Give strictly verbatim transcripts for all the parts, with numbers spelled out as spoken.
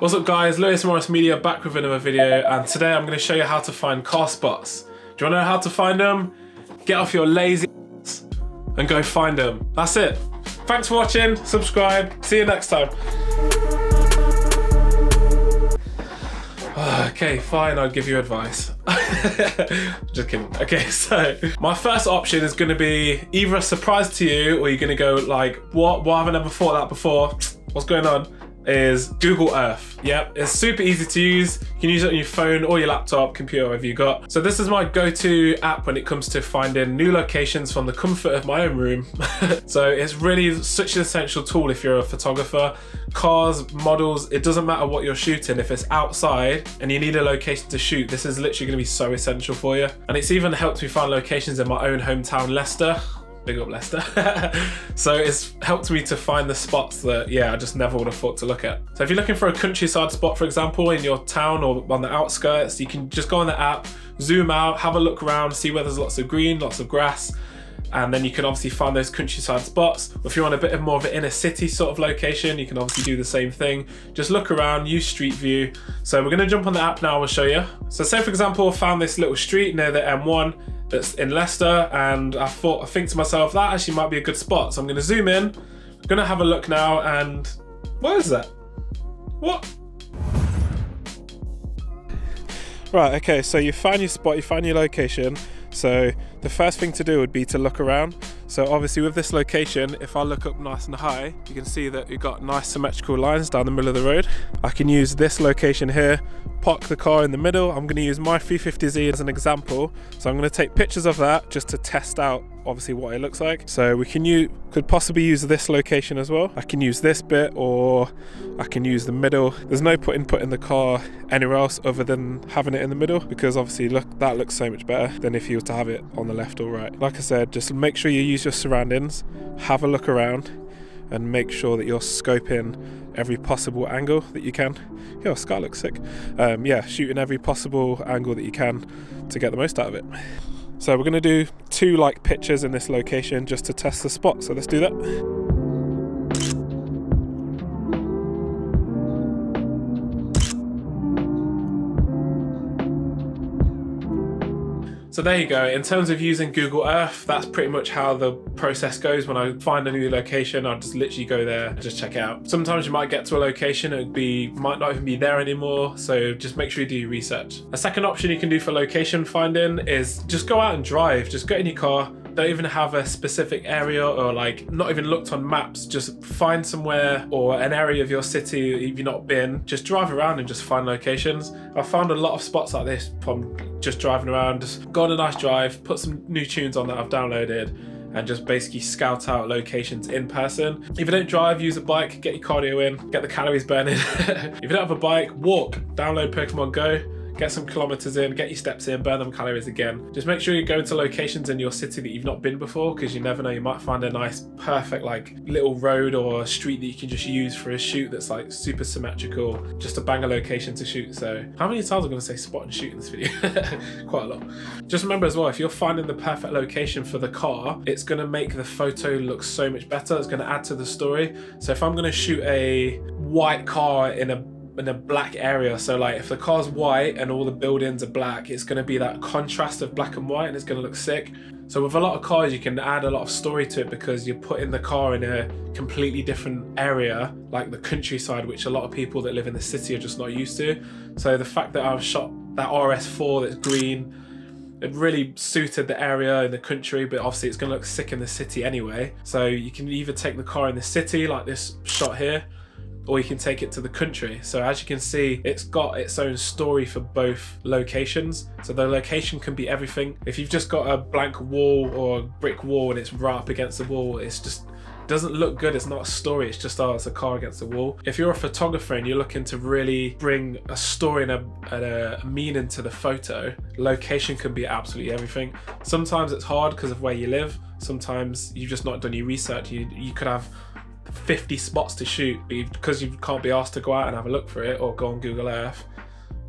What's up guys, Louis Morris Media back with another video, and today I'm going to show you how to find car spots. Do you want to know how to find them? Get off your lazy ass and go find them. That's it. Thanks for watching, subscribe, see you next time. Okay, fine, I'll give you advice. Just kidding. Okay, so my first option is gonna be either a surprise to you or you're gonna go like, what, why haven't I ever thought of that before? What's going on? Is Google Earth. Yep, it's super easy to use. You can use it on your phone or your laptop, computer, whatever you got. So this is my go-to app when it comes to finding new locations from the comfort of my own room. So it's really such an essential tool if you're a photographer. Cars, models, it doesn't matter what you're shooting. If it's outside and you need a location to shoot, this is literally gonna be so essential for you. And it's even helped me find locations in my own hometown, Leicester. Big up Leicester. So it's helped me to find the spots that, yeah, I just never would have thought to look at. So if you're looking for a countryside spot, for example, in your town or on the outskirts, you can just go on the app, zoom out, have a look around, see where there's lots of green, lots of grass, and then you can obviously find those countryside spots. If you're on a bit of more of an inner city sort of location, you can obviously do the same thing. Just look around, use street view. So we're gonna jump on the app now, I'll show you. So say for example, I found this little street near the M one that's in Leicester, and I thought, I think to myself, that actually might be a good spot. So I'm gonna zoom in, I'm gonna have a look now, and what is that? What? Right, okay, so you find your spot, you find your location. So the first thing to do would be to look around. So obviously with this location, if I look up nice and high, you can see that we've got nice symmetrical lines down the middle of the road. I can use this location here, park the car in the middle. I'm gonna use my three fifty Z as an example. So I'm gonna take pictures of that just to test out obviously what it looks like. So we can use, could possibly use this location as well. I can use this bit, or I can use the middle. There's no point in putting the car anywhere else other than having it in the middle, because obviously look, that looks so much better than if you were to have it on the left or right. Like I said, just make sure you use your surroundings, have a look around, and make sure that you're scoping every possible angle that you can. Yo, Sky looks sick. Um, yeah, shooting every possible angle that you can to get the most out of it. So we're gonna do two like pictures in this location just to test the spot. So let's do that. So there you go. In terms of using Google Earth, that's pretty much how the process goes. When I find a new location, I just literally go there and just check it out. Sometimes you might get to a location, it be, might not even be there anymore. So just make sure you do your research. A second option you can do for location finding is just go out and drive. Just get in your car. Don't even have a specific area, or like not even looked on maps. Just find somewhere or an area of your city if you've not been. Just drive around and just find locations. I found a lot of spots like this from just driving around. Just go on a nice drive, put some new tunes on that I've downloaded, and just basically scout out locations in person. If you don't drive, use a bike, get your cardio in, get the calories burning. If you don't have a bike, walk, download Pokemon Go, get some kilometers in, get your steps in, burn them calories again. Just make sure you go to locations in your city that you've not been before, because you never know, you might find a nice, perfect like little road or street that you can just use for a shoot that's like super symmetrical, just a banger location to shoot. So how many times am I going to say spot and shoot in this video? Quite a lot. Just remember as well, if you're finding the perfect location for the car, it's going to make the photo look so much better. It's going to add to the story. So if I'm going to shoot a white car in a in a black area, so like if the car's white and all the buildings are black, it's going to be that contrast of black and white, and it's going to look sick. So with a lot of cars, you can add a lot of story to it, because you're putting the car in a completely different area, like the countryside, which a lot of people that live in the city are just not used to. So the fact that I've shot that R S four that's green, it really suited the area in the country, but obviously it's going to look sick in the city anyway. So you can either take the car in the city like this shot here, or you can take it to the country. So as you can see, it's got its own story for both locations. So the location can be everything. If you've just got a blank wall or a brick wall and it's right up against the wall, it's just doesn't look good. It's not a story. It's just, oh, it's a car against the wall. If you're a photographer and you're looking to really bring a story and a, and a meaning to the photo, location can be absolutely everything. Sometimes it's hard because of where you live. Sometimes you've just not done your research. You, you could have fifty spots to shoot, but because you can't be asked to go out and have a look for it or go on Google Earth,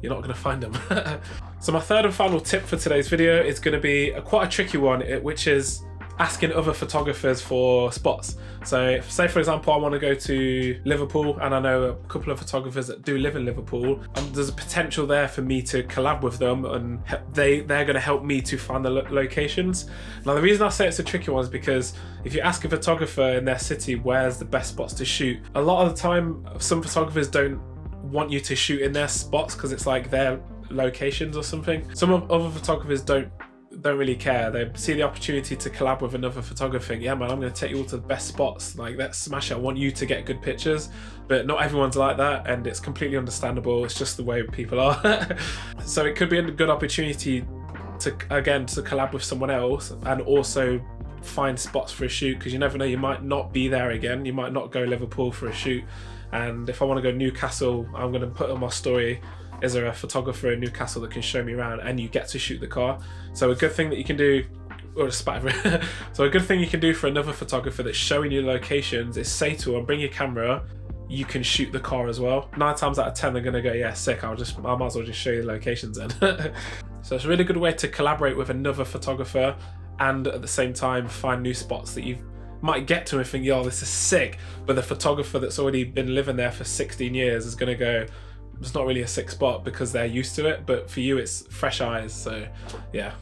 you're not going to find them. So my third and final tip for today's video is going to be a quite a tricky one, which is asking other photographers for spots. So say for example, I want to go to Liverpool and I know a couple of photographers that do live in Liverpool. Um, there's a potential there for me to collab with them and they, they're going to help me to find the lo locations. Now the reason I say it's a tricky one is because if you ask a photographer in their city where's the best spots to shoot, a lot of the time some photographers don't want you to shoot in their spots because it's like their locations or something. Some of other photographers don't don't really care. They see the opportunity to collab with another photographer. Yeah man, I'm going to take you all to the best spots, like let's smash it, I want you to get good pictures. But not everyone's like that and it's completely understandable, it's just the way people are. So it could be a good opportunity to again to collab with someone else and also find spots for a shoot, because you never know, you might not be there again, you might not go Liverpool for a shoot. And if I want to go Newcastle, I'm going to put on my story, is there a photographer in Newcastle that can show me around, and you get to shoot the car. So a good thing that you can do, or a spat over. So a good thing you can do for another photographer that's showing you locations is say to them, bring your camera, you can shoot the car as well. Nine times out of ten, they're gonna go, yeah, sick, I'll just, I might as well just show you the locations then. So it's a really good way to collaborate with another photographer and at the same time, find new spots that you've might get to and think, yo, this is sick, but the photographer that's already been living there for sixteen years is gonna go, it's not really a sick spot because they're used to it, but for you it's fresh eyes. So yeah,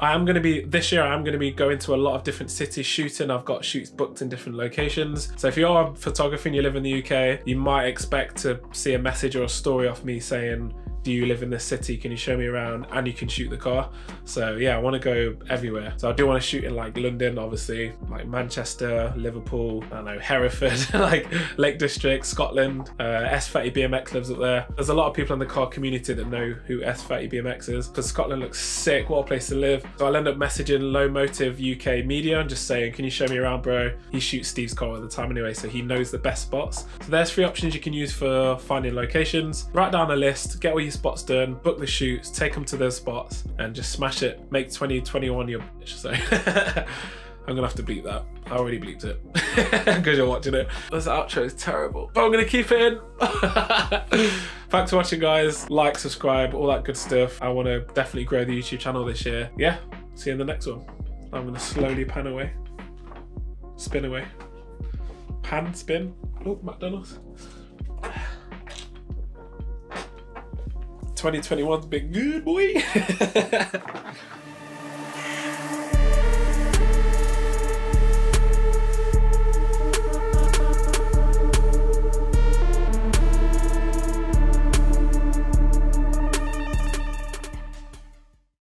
I am gonna be, this year I am gonna be going to a lot of different cities shooting. I've got shoots booked in different locations. So if you are a photographer and you live in the U K, you might expect to see a message or a story off me saying, do you live in this city? Can you show me around? And you can shoot the car. So yeah, I want to go everywhere. So I do want to shoot in like London, obviously, like Manchester, Liverpool, I don't know, Hereford, like Lake District, Scotland. Uh, S thirty B M X lives up there. There's a lot of people in the car community that know who S thirty B M X is, because Scotland looks sick. What a place to live. So I'll end up messaging Low Motive U K Media and just saying, can you show me around, bro? He shoots Steve's car all the time anyway, so he knows the best spots. So there's three options you can use for finding locations. Write down a list, get all your spots done, book the shoots, take them to those spots and just smash it. Make twenty twenty-one your bitch. So I'm gonna have to bleep that. I already bleeped it because you're watching it. This outro is terrible, but I'm gonna keep it in. Thanks for watching guys, like, subscribe, all that good stuff. I want to definitely grow the YouTube channel this year. Yeah, see you in the next one. I'm gonna slowly pan away, spin away, pan, spin. Oh, McDonald's. twenty twenty-one's been good, boy.